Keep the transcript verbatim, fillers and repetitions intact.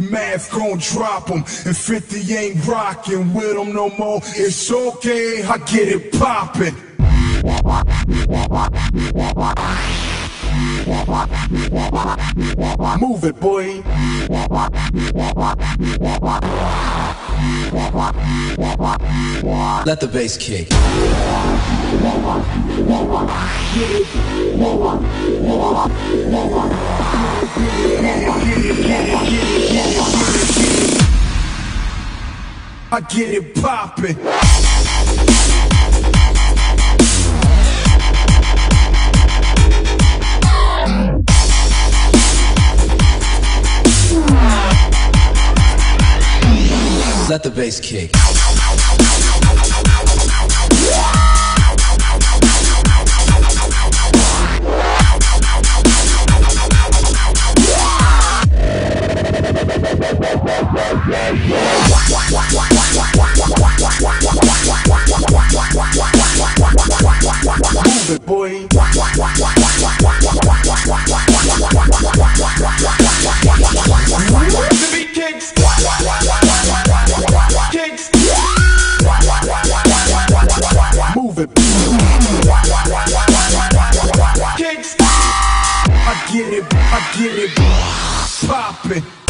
The math gon' drop him, and fifty ain't rockin' with him no more. It's okay, I get it poppin'. Move it, boy. Let the bass kick. I get it poppin'. Let the bass kick. Move it, boy. The beat kicks. Kicks. Move it. Kicks. I get it, I get it, poppin'.